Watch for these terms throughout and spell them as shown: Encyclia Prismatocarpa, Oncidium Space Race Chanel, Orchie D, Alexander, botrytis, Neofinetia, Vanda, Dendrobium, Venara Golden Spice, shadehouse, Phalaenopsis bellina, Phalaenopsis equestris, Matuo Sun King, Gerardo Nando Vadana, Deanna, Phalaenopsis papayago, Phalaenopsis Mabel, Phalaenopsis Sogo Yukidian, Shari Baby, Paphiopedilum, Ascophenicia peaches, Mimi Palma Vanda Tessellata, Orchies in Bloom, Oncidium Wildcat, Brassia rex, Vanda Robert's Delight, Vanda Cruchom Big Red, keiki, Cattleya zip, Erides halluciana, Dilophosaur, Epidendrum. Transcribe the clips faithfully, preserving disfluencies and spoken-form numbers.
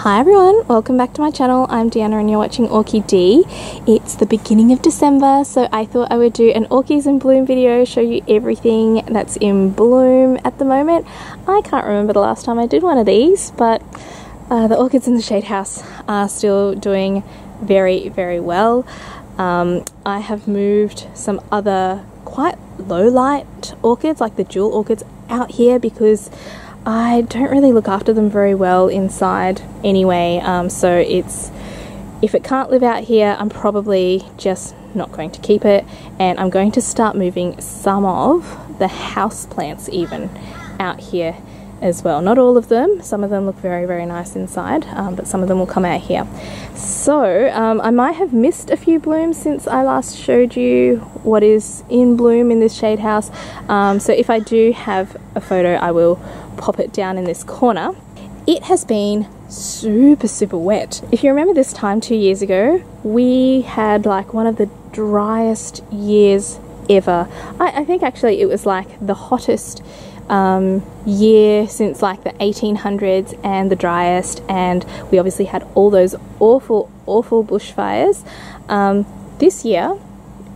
Hi everyone, welcome back to my channel. I'm Deanna and you're watching Orchie D. It's the beginning of December, so I thought I would do an Orchies in Bloom video, show you everything that's in bloom at the moment. I can't remember the last time I did one of these, but uh, the orchids in the shade house are still doing very, very well. Um, I have moved some other quite low light orchids, like the jewel orchids, out here because I don't really look after them very well inside anyway, um, so it's, if it can't live out here, I'm probably just not going to keep it, and I'm going to start moving some of the house plants even out here as well. Not all of them, some of them look very, very nice inside, um, but some of them will come out here. So um, I might have missed a few blooms since I last showed you what is in bloom in this shade house, um, so if I do have a photo, I will pop it down in this corner. It has been super super wet. If you remember this time two years ago, we had like one of the driest years ever. I, I think actually it was like the hottest um, year since like the eighteen hundreds and the driest, and we obviously had all those awful awful bushfires. Um, this year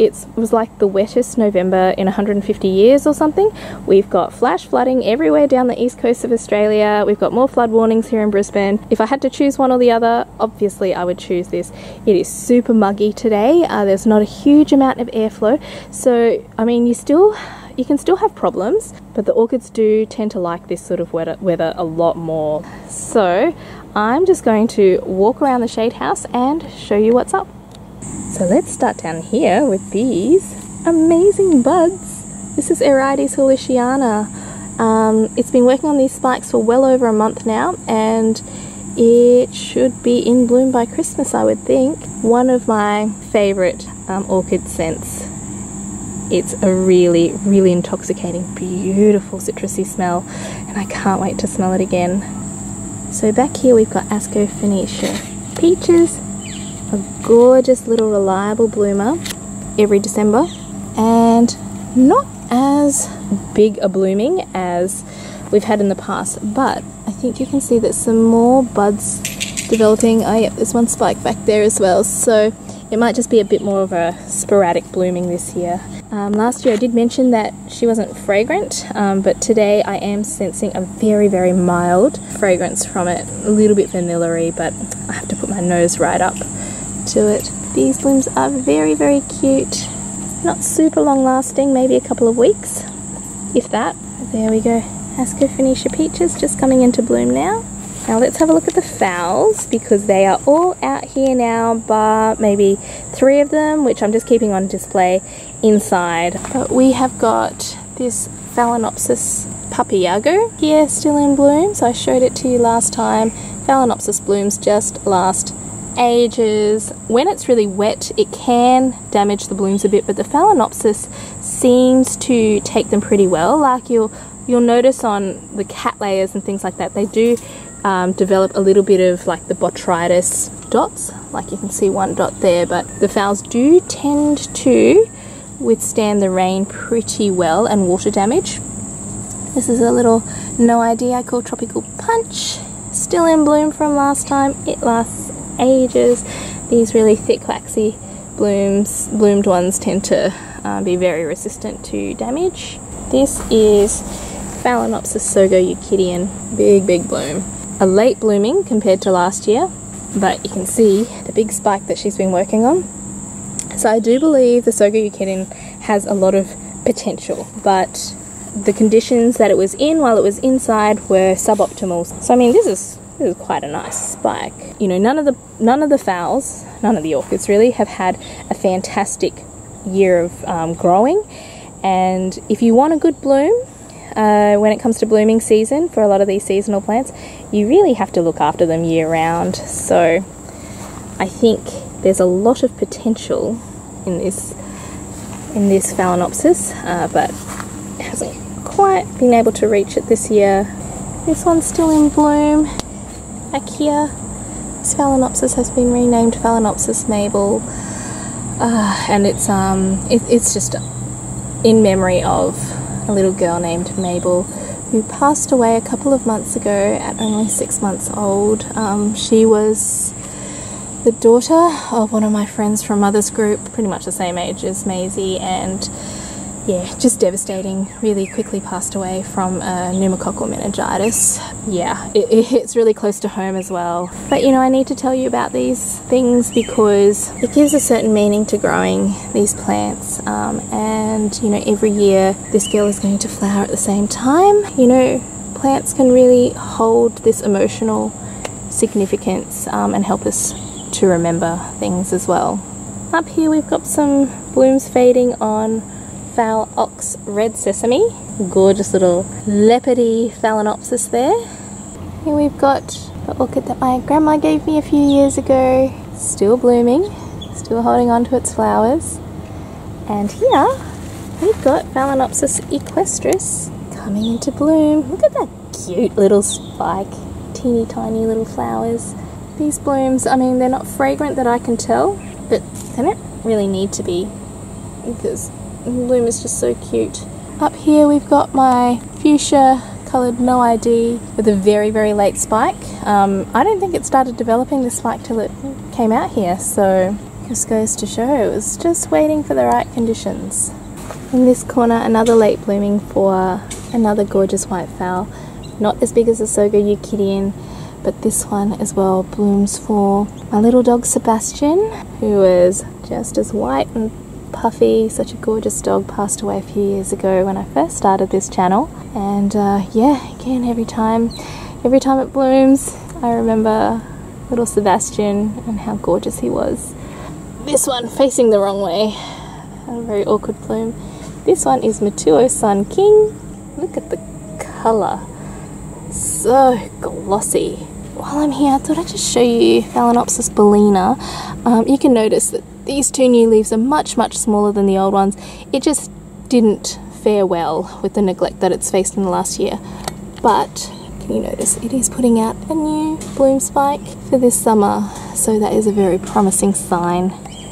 It's, it was like the wettest November in one hundred fifty years or something. We've got flash flooding everywhere down the east coast of Australia. We've got more flood warnings here in Brisbane. If I had to choose one or the other, obviously I would choose this. It is super muggy today. Uh, there's not a huge amount of airflow. So, I mean, you still, you can still have problems, but the orchids do tend to like this sort of weather, weather a lot more. So, I'm just going to walk around the shade house and show you what's up. So let's start down here with these amazing buds. This is Erides halluciana. Um, it's been working on these spikes for well over a month now, and it should be in bloom by Christmas, I would think. One of my favourite um, orchid scents. It's a really, really intoxicating, beautiful citrusy smell, and I can't wait to smell it again. So back here we've got Ascophenicia peaches. A gorgeous little reliable bloomer every December, and not as big a blooming as we've had in the past, but I think you can see that some more buds developing. Oh yeah, there's one spike back there as well, so it might just be a bit more of a sporadic blooming this year. Um, last year I did mention that she wasn't fragrant, um, but today I am sensing a very, very mild fragrance from it. A little bit vanilla-y, but I have to put my nose right up to it. These blooms are very, very cute. Not super long lasting, maybe a couple of weeks, if that. There we go. Ascophenicia peaches just coming into bloom now. Now let's have a look at the fowls, because they are all out here now, bar maybe three of them, which I'm just keeping on display inside. But we have got this Phalaenopsis papayago here still in bloom, so I showed it to you last time. Phalaenopsis blooms just last ages. When it's really wet, it can damage the blooms a bit, but the Phalaenopsis seems to take them pretty well. Like you'll you'll notice on the cat layers and things like that, they do um, develop a little bit of like the botrytis dots, like you can see one dot there, but the fowls do tend to withstand the rain pretty well and water damage. This is a little no idea I call tropical punch, still in bloom from last time. It lasts ages. These really thick waxy blooms, bloomed ones tend to uh, be very resistant to damage. This is Phalaenopsis Sogo Yukidian, big big bloom. A late blooming compared to last year, but you can see the big spike that she's been working on. So I do believe the Sogo Yukidian has a lot of potential, but the conditions that it was in while it was inside were suboptimal. So I mean, this is This is quite a nice spike. You know, none of the none of the fowls, none of the orchids really, have had a fantastic year of um, growing. And if you want a good bloom, uh, when it comes to blooming season for a lot of these seasonal plants, you really have to look after them year round. So I think there's a lot of potential in this in this Phalaenopsis, uh, but it hasn't quite been able to reach it this year. This one's still in bloom. Back here, this Phalaenopsis has been renamed Phalaenopsis Mabel, uh, and it's um, it, it's just in memory of a little girl named Mabel who passed away a couple of months ago at only six months old. Um, she was the daughter of one of my friends from mother's group, pretty much the same age as Maisie, and yeah, just devastating, really quickly passed away from uh, pneumococcal meningitis. Yeah, it, it hits really close to home as well. But you know, I need to tell you about these things because it gives a certain meaning to growing these plants. Um, and you know, every year this girl is going to flower at the same time. You know, plants can really hold this emotional significance um, and help us to remember things as well. Up here we've got some blooms fading on Fowl ox red sesame. Gorgeous little leopardy phalaenopsis there. Here we've got the orchid that my grandma gave me a few years ago. Still blooming, still holding on to its flowers. And here we've got Phalaenopsis equestris coming into bloom. Look at that cute little spike. Teeny tiny little flowers. These blooms, I mean, they're not fragrant that I can tell, but they don't really need to be because bloom is just so cute. Up here we've got my fuchsia coloured no I D with a very very late spike. Um, I don't think it started developing this spike till it came out here, so just goes to show it was just waiting for the right conditions. In this corner, another late blooming for another gorgeous white fowl. Not as big as the Sogo Yukidian, but this one as well blooms for my little dog Sebastian, who is just as white and Puffy, such a gorgeous dog, passed away a few years ago when I first started this channel. And uh, yeah, again, every time every time it blooms I remember little Sebastian and how gorgeous he was. This one facing the wrong way, a very awkward bloom. This one is Matuo Sun King. Look at the colour, so glossy. While I'm here, I thought I'd just show you Phalaenopsis bellina. Um, you can notice that these two new leaves are much much smaller than the old ones. It just didn't fare well with the neglect that it's faced in the last year, but can you notice it is putting out a new bloom spike for this summer, so that is a very promising sign.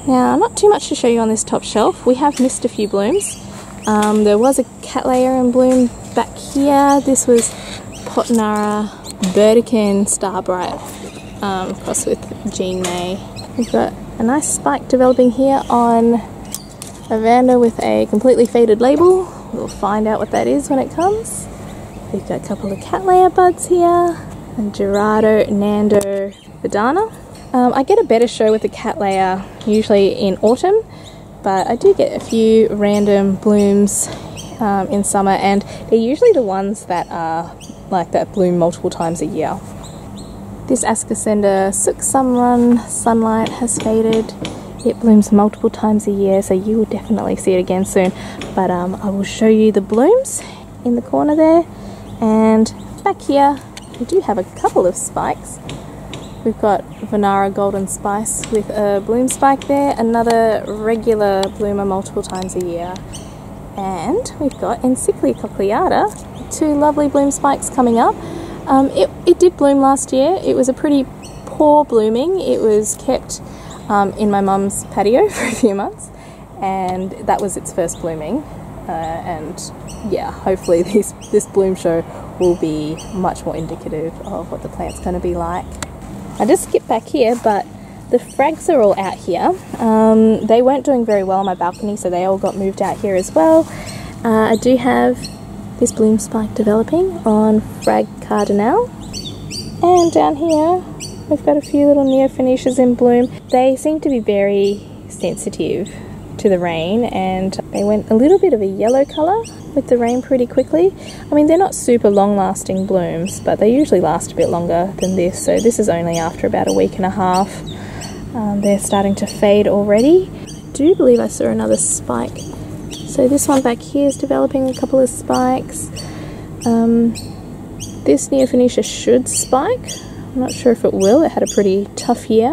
Now, not too much to show you on this top shelf. We have missed a few blooms. Um, there was a Cattleya in bloom back here. This was Potnara Burdekin Starbrite um, crossed with Jean May. We've got a nice spike developing here on a Vanda with a completely faded label. We'll find out what that is when it comes. We've got a couple of Cattleya buds here and Gerardo Nando Vadana. Um, I get a better show with the Cattleya usually in autumn, but I do get a few random blooms um, in summer, and they're usually the ones that are like that bloom multiple times a year. This Ascocenda Sooksumrun sunlight has faded. It blooms multiple times a year, so you will definitely see it again soon. But um, I will show you the blooms in the corner there. And back here, we do have a couple of spikes. We've got Venara Golden Spice with a bloom spike there, another regular bloomer multiple times a year. And we've got Encyclia cochleata, two lovely bloom spikes coming up. Um, it, it did bloom last year. It was a pretty poor blooming. It was kept um, in my mum's patio for a few months, and that was its first blooming. Uh, and yeah, hopefully these, this bloom show will be much more indicative of what the plant's going to be like. I just skipped back here, but the frags are all out here. Um, they weren't doing very well on my balcony, so they all got moved out here as well. Uh, I do have this bloom spike developing on Frag Cardinal. And down here we've got a few little Neofinetias in bloom. They seem to be very sensitive to the rain, and they went a little bit of a yellow colour with the rain pretty quickly. I mean, they're not super long lasting blooms, but they usually last a bit longer than this, so this is only after about a week and a half. Um, they're starting to fade already. I do believe I saw another spike. So this one back here is developing a couple of spikes. Um, this Neofinetia should spike. I'm not sure if it will. It had a pretty tough year.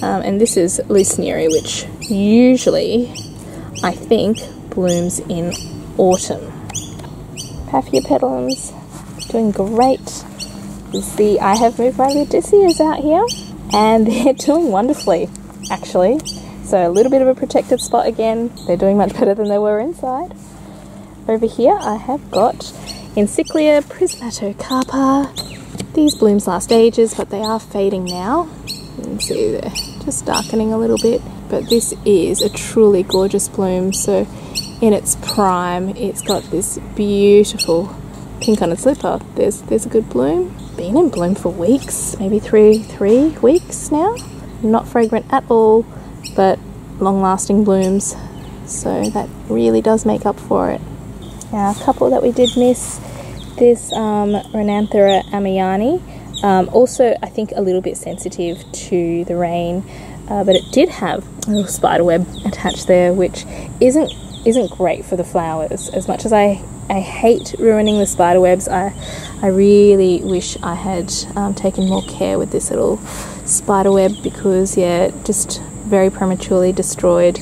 Um, and this is Lucinieri, which usually, I think, blooms in autumn. Paphiopedilum's doing great. You see, I have moved my Ludisias out here, and they're doing wonderfully, actually. So a little bit of a protected spot again. They're doing much better than they were inside. Over here I have got Encyclia Prismatocarpa. These blooms last ages, but they are fading now. You can see they're just darkening a little bit. But this is a truly gorgeous bloom. So in its prime, it's got this beautiful pink on its lipper. There's, there's a good bloom. Been in bloom for weeks, maybe three, three weeks now. Not fragrant at all, but long-lasting blooms. So that really does make up for it. Now, a couple that we did miss, this um, Renanthera amyani, um, also I think a little bit sensitive to the rain, uh, but it did have a little spider web attached there, which isn't isn't great for the flowers. As much as I I hate ruining the spider webs, I I really wish I had um, taken more care with this little spider web, because yeah, it just very prematurely destroyed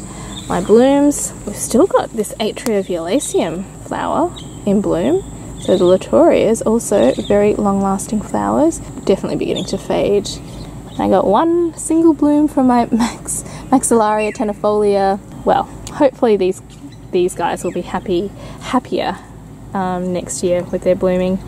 my blooms. We've still got this Latoria violaceum flower in bloom. So the Latoria is also very long-lasting flowers, definitely beginning to fade. And I got one single bloom from my Max, Maxillaria tenifolia. Well, hopefully these these guys will be happy happier um, next year with their blooming,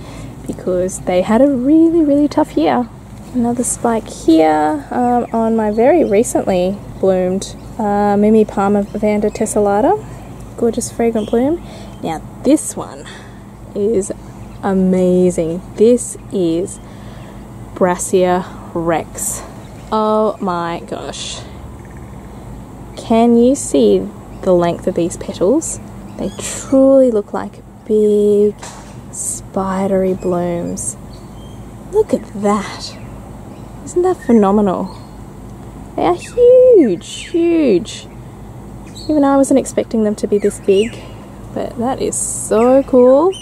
because they had a really really tough year. Another spike here um, on my very recently bloomed Uh, Mimi Palma Vanda Tessellata, gorgeous fragrant bloom. Now this one is amazing. This is Brassia rex. Oh my gosh. Can you see the length of these petals? They truly look like big spidery blooms. Look at that. Isn't that phenomenal? They are huge, huge. Even I wasn't expecting them to be this big, but that is so cool.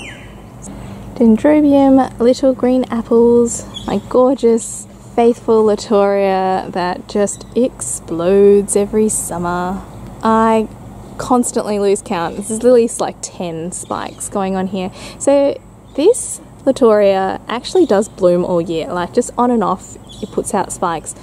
Dendrobium, little green apples, my gorgeous, faithful Latoria that just explodes every summer. I constantly lose count. This is at least like ten spikes going on here. So this Latoria actually does bloom all year, like just on and off, it puts out spikes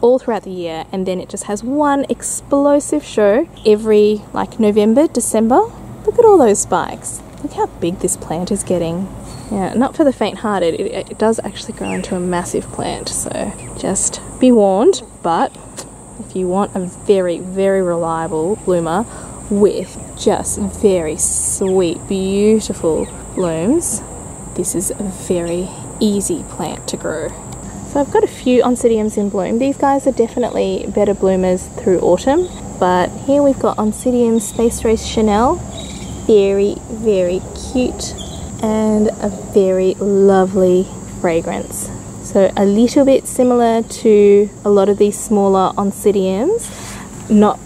all throughout the year, and then it just has one explosive show every like November, December. Look at all those spikes. Look how big this plant is getting. Yeah, not for the faint-hearted. It, it does actually grow into a massive plant, so just be warned. But if you want a very, very reliable bloomer with just very sweet, beautiful blooms, this is a very easy plant to grow. So I've got a few Oncidiums in bloom. These guys are definitely better bloomers through autumn, but here we've got Oncidium Space Race Chanel. Very, very cute and a very lovely fragrance. So a little bit similar to a lot of these smaller Oncidiums. Not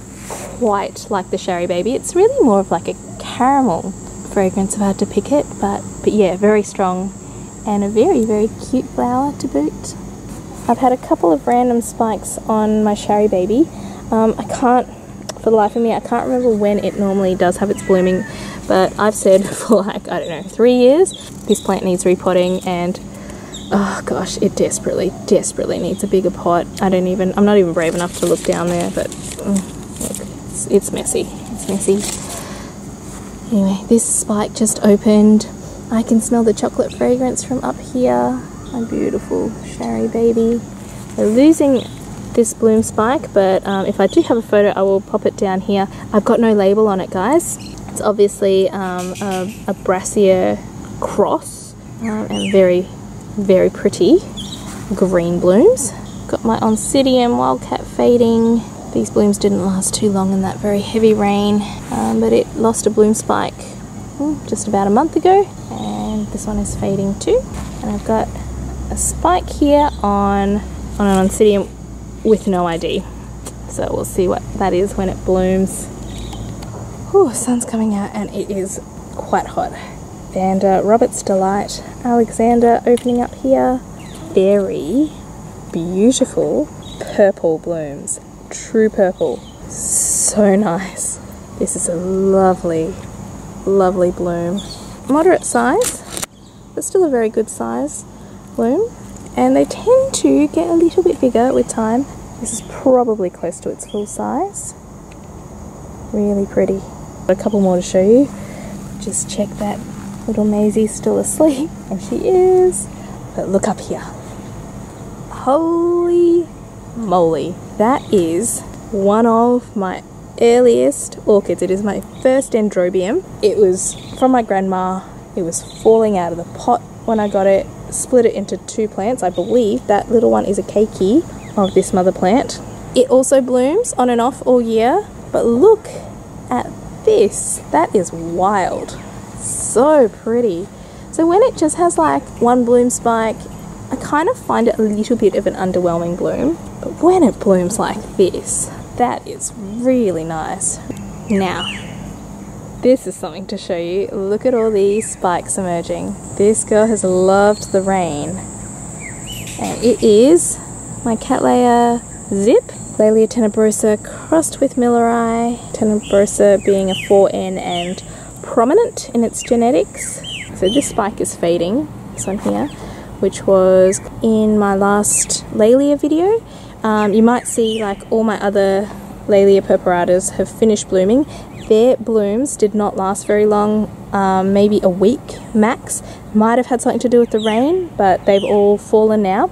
quite like the Shari Baby. It's really more of like a caramel fragrance if I had to pick it, but, but yeah, very strong and a very, very cute flower to boot. I've had a couple of random spikes on my Shari Baby. Um, I can't, for the life of me, I can't remember when it normally does have its blooming, but I've said for like, I don't know, three years, this plant needs repotting, and oh gosh, it desperately, desperately needs a bigger pot. I don't even, I'm not even brave enough to look down there, but mm, look, it's, it's messy, it's messy. Anyway, this spike just opened. I can smell the chocolate fragrance from up here. My beautiful Shari Baby. We're losing this bloom spike, but um, if I do have a photo, I will pop it down here. I've got no label on it, guys. It's obviously um, a, a Brassia cross, um, and very, very pretty green blooms. Got my Oncidium Wildcat fading. These blooms didn't last too long in that very heavy rain, um, but it lost a bloom spike mm, just about a month ago, and this one is fading too. And I've got a spike here on, on an Oncidium with no I D. So we'll see what that is when it blooms. Oh, sun's coming out and it is quite hot. Vanda, Robert's Delight, Alexander opening up here. Very beautiful purple blooms, true purple. So nice. This is a lovely, lovely bloom. Moderate size, but still a very good size bloom, and they tend to get a little bit bigger with time. This is probably close to its full size. Really pretty. Got a couple more to show you. Just check that Little Maisie's still asleep, and she is. But look up here. Holy moly. That is one of my earliest orchids. It is my first Dendrobium. It was from my grandma. It was falling out of the pot when I got it. Split it into two plants. I believe that little one is a keiki of this mother plant. It also blooms on and off all year. But look at this. That is wild. So pretty. So when it just has like one bloom spike, I kind of find it a little bit of an underwhelming bloom. But when it blooms like this, that is really nice. Now, this is something to show you. Look at all these spikes emerging. This girl has loved the rain. And it is my Cattleya Zip, Lelea tenebrosa crossed with Millerii. Tenebrosa being a four N and prominent in its genetics. So this spike is fading, this one here, which was in my last Lelea video. Um, you might see like all my other Lelea purpuratas have finished blooming. Their blooms did not last very long, um, maybe a week max. Might have had something to do with the rain, but they've all fallen now.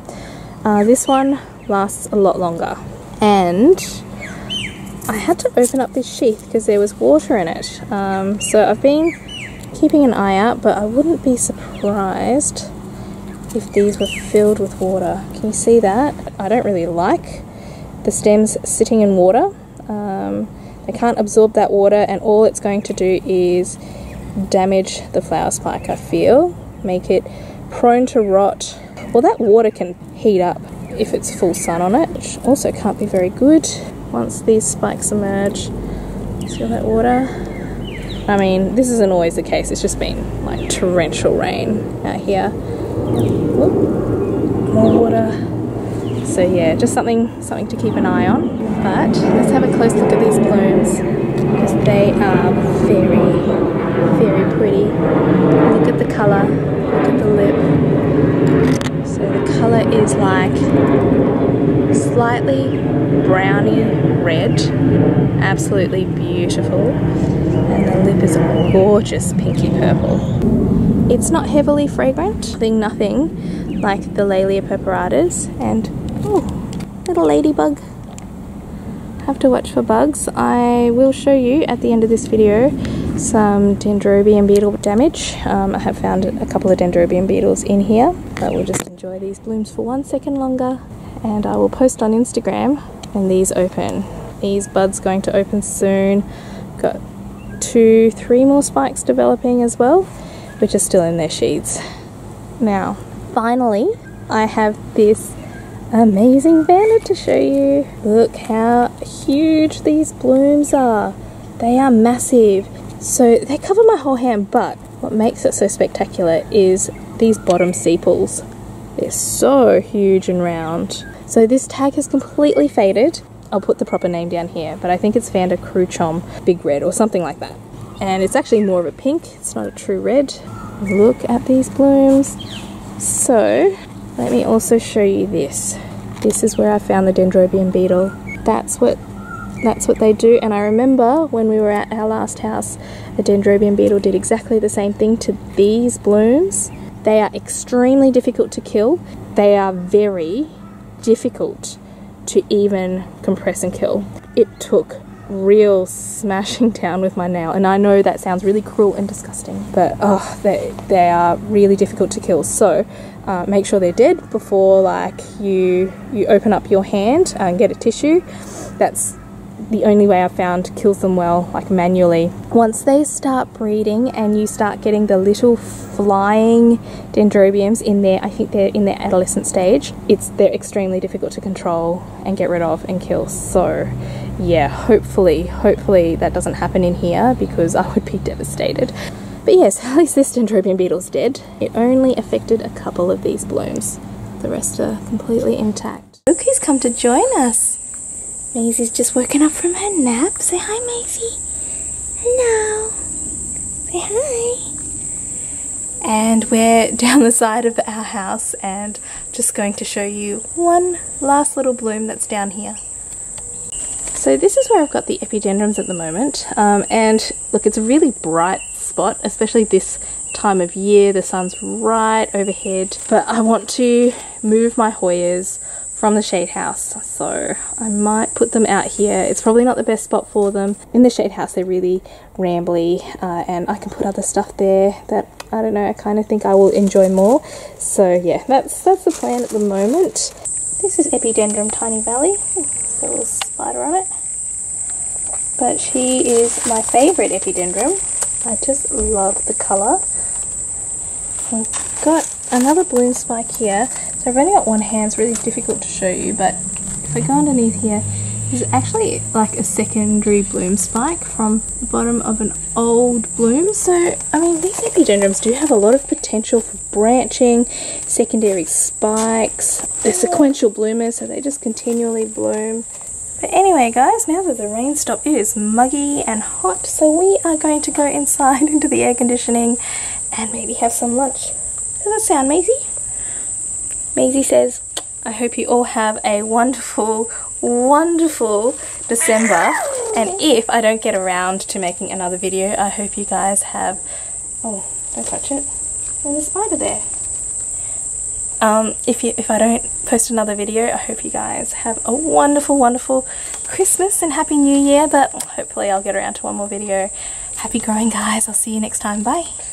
Uh, this one lasts a lot longer. And I had to open up this sheath because there was water in it. Um, so I've been keeping an eye out, but I wouldn't be surprised if these were filled with water. Can you see that? I don't really like the stems sitting in water. Um, they can't absorb that water, and all it's going to do is damage the flower spike, I feel. Make it prone to rot. Well, that water can heat up if it's full sun on it, which also can't be very good. Once these spikes emerge, feel that water. I mean, this isn't always the case, it's just been like torrential rain out here. Whoop. More water. So yeah, just something something to keep an eye on. But let's have a close look at these blooms, because they are very, very pretty. Look at the colour, look at the lip. So the colour is like slightly browny red, absolutely beautiful, and the lip is a gorgeous pinky purple. It's not heavily fragrant, nothing, nothing like the Lelea purpuratas. And oh, little ladybug. Have to watch for bugs. I will show you at the end of this video some Dendrobium beetle damage. Um, I have found a couple of Dendrobium beetles in here, but we'll just enjoy these blooms for one second longer, and I will post on Instagram when these open. These buds going to open soon. Got two, three more spikes developing as well, which are still in their sheaths. Now, finally, I have this amazing Vanda to show you. Look how huge these blooms are. They are massive. So they cover my whole hand, but what makes it so spectacular is these bottom sepals. They're so huge and round. So this tag has completely faded. I'll put the proper name down here, but I think it's Vanda Cruchom Big Red or something like that. And it's actually more of a pink, it's not a true red. Look at these blooms. So let me also show you this. This is where I found the Dendrobium beetle. That's what That's what they do, and I remember when we were at our last house, a Dendrobium beetle did exactly the same thing to these blooms. They are extremely difficult to kill. They are very difficult to even compress and kill. It took real smashing down with my nail, and I know that sounds really cruel and disgusting, but oh, they, they are really difficult to kill. So uh, make sure they're dead before like you, you open up your hand and get a tissue. That's the only way I found kills them well, like manually. Once they start breeding and you start getting the little flying Dendrobiums in there, I think they're in their adolescent stage, it's they're extremely difficult to control and get rid of and kill. So yeah, hopefully, hopefully that doesn't happen in here, because I would be devastated. But yes, at least this Dendrobium beetle's dead. It only affected a couple of these blooms. The rest are completely intact. Look who's come to join us. Maisie's just woken up from her nap. Say hi, Maisie. Hello. Say hi. And we're down the side of our house, and just going to show you one last little bloom that's down here. So this is where I've got the Epidendrums at the moment. Um, and look, it's a really bright spot, especially this time of year. The sun's right overhead, but I want to move my Hoyas from the shade house, so I might put them out here. It's probably not the best spot for them. In the shade house they're really rambly, uh, and I can put other stuff there that, I don't know, I kind of think I will enjoy more. So yeah, that's that's the plan at the moment. This is Epidendrum Tiny Valley. Ooh, there's a little spider on it, but she is my favorite Epidendrum. I just love the color. I've got another bloom spike here. So I've only got one hand, it's really difficult to show you, but if I go underneath here, there's actually like a secondary bloom spike from the bottom of an old bloom. So, I mean, these epidendrums do have a lot of potential for branching, secondary spikes. They're sequential bloomers, so they just continually bloom. But anyway guys, now that the rain stopped, it is muggy and hot, so we are going to go inside into the air conditioning and maybe have some lunch. Does that sound, Maisie? Maisie says, I hope you all have a wonderful, wonderful December. And if I don't get around to making another video, I hope you guys have... Oh, don't touch it. There's a spider there. Um, if, you, if I don't post another video, I hope you guys have a wonderful, wonderful Christmas and Happy New Year. But hopefully I'll get around to one more video. Happy growing, guys. I'll see you next time. Bye.